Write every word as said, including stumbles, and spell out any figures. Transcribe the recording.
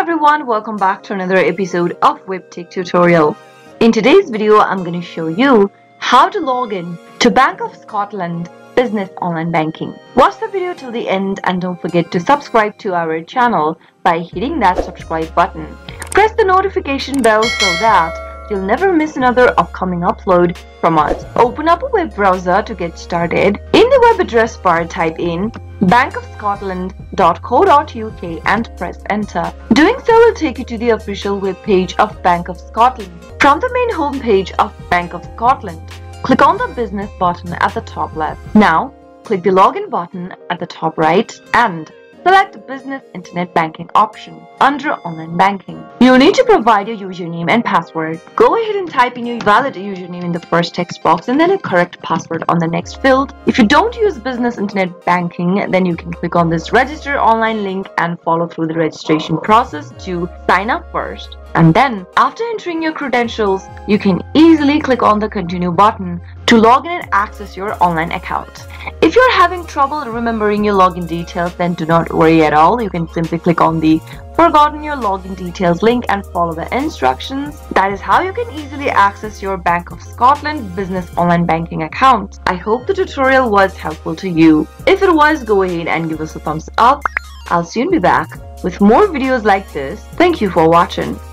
Hello everyone, welcome back to another episode of Webtech Tutorial. In today's video, I'm going to show you how to log in to Bank of Scotland Business Online Banking. Watch the video till the end and don't forget to subscribe to our channel by hitting that subscribe button. Press the notification bell so that you'll never miss another upcoming upload from us. Open up a web browser to get started. In the web address bar, type in bank of scotland dot co dot U K and press enter. Doing so will take you to the official web page of Bank of Scotland. From the main home page of Bank of Scotland, click on the business button at the top left. Now, click the login button at the top right and select business internet banking option under online banking. You'll need to provide your username and password. Go ahead and type in your valid username in the first text box and then a correct password on the next field. If you don't use business internet banking, then you can click on this register online link and follow through the registration process to sign up first. And then, after entering your credentials, you can easily click on the continue button to log in and access your online account. If you're having trouble remembering your login details, then do not worry at all. You can simply click on the Forgotten Your Login Details link and follow the instructions. That is how you can easily access your Bank of Scotland business online banking account. I hope the tutorial was helpful to you. If it was, go ahead and give us a thumbs up. I'll soon be back with more videos like this. Thank you for watching.